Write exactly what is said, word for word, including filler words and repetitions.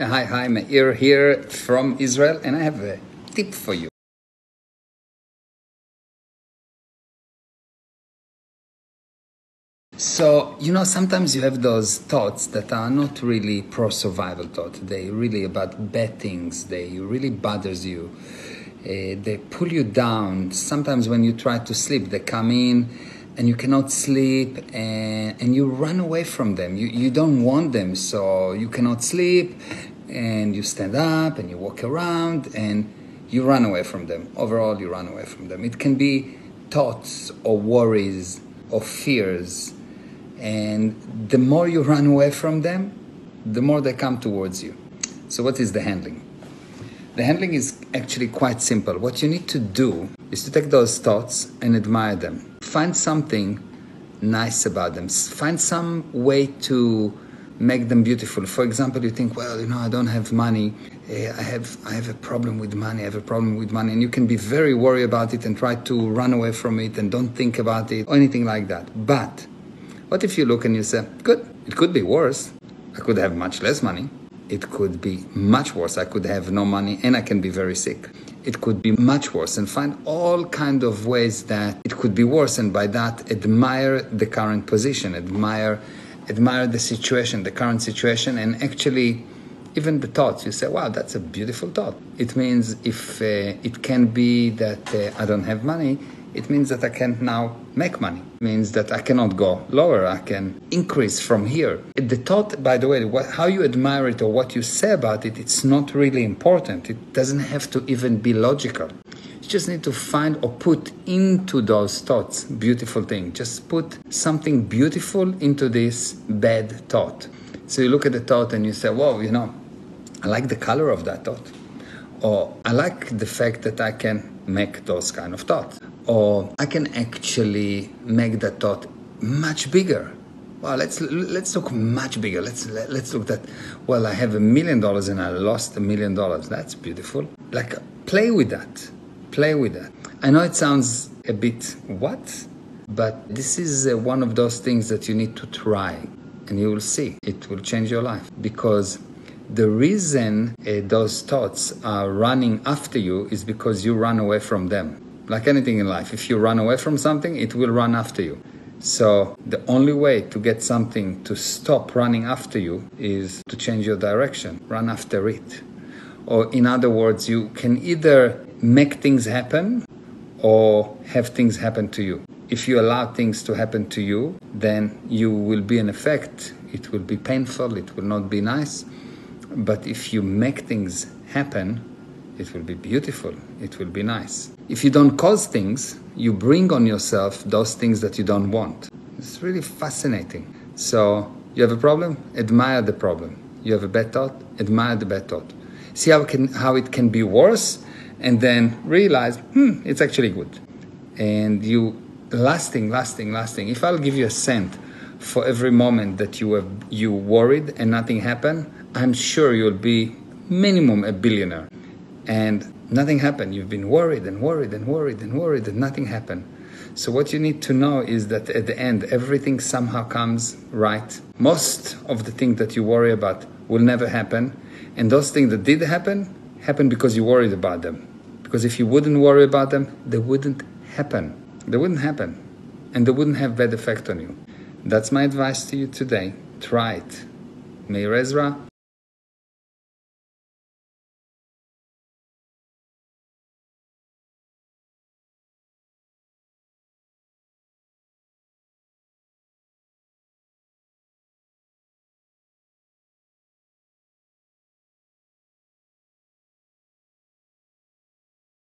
Hi, hi, Meir here from Israel, and I have a tip for you. So, you know, sometimes you have those thoughts that are not really pro-survival thoughts. They really about bad things. They really bothers you. Uh, they pull you down. Sometimes when you try to sleep, they come in and you cannot sleep and, and you run away from them. You, you don't want them, so you cannot sleep and you stand up and you walk around and you run away from them. Overall, you run away from them. It can be thoughts or worries or fears. And the more you run away from them, the more they come towards you. So what is the handling? The handling is actually quite simple. What you need to do is to take those thoughts and admire them. Find something nice about them. Find some way to make them beautiful. For example, you think, well, you know, I don't have money. I have, I have a problem with money. I have a problem with money. And you can be very worried about it and try to run away from it and don't think about it or anything like that. But what if you look and you say, good, it could be worse. I could have much less money. It could be much worse. I could have no money and I can be very sick. It could be much worse. And find all kind of ways that it could be worse. And by that, admire the current position. Admire, admire the situation, the current situation. And actually, even the thoughts, you say, wow, that's a beautiful thought. It means if uh, it can be that uh, I don't have money, it means that I can now make money. It means that I cannot go lower, I can increase from here. The thought, by the way, what, how you admire it or what you say about it, it's not really important. It doesn't have to even be logical. You just need to find or put into those thoughts beautiful thing. Just put something beautiful into this bad thought. So you look at the thought and you say, whoa, you know, I like the color of that thought. Or I like the fact that I can make those kind of thoughts. Or I can actually make that thought much bigger. Well, let's let's look much bigger. Let's let's look that. Well, I have a million dollars and I lost a million dollars. That's beautiful. Like, play with that. Play with that. I know it sounds a bit what, but this is uh, one of those things that you need to try, and you will see it will change your life, because the reason uh, those thoughts are running after you is because you run away from them. Like anything in life, if you run away from something, it will run after you. So the only way to get something to stop running after you is to change your direction, run after it. Or in other words, you can either make things happen or have things happen to you. If you allow things to happen to you, then you will be in effect. It will be painful, it will not be nice. But if you make things happen, it will be beautiful, it will be nice. If you don't cause things, you bring on yourself those things that you don't want. It's really fascinating. So, you have a problem? Admire the problem. You have a bad thought? Admire the bad thought. See how it can, how it can be worse, and then realize, hmm, it's actually good. And you, lasting, lasting, lasting. If I'll give you a cent for every moment that you have, you worried and nothing happened, I'm sure you'll be minimum a billionaire. And nothing happened. You've been worried and worried and worried and worried and nothing happened. So what you need to know is that at the end, everything somehow comes right. Most of the things that you worry about will never happen. And those things that did happen, happened because you worried about them. Because if you wouldn't worry about them, they wouldn't happen. They wouldn't happen. And they wouldn't have bad effect on you. That's my advice to you today. Try it. Meir Ezra.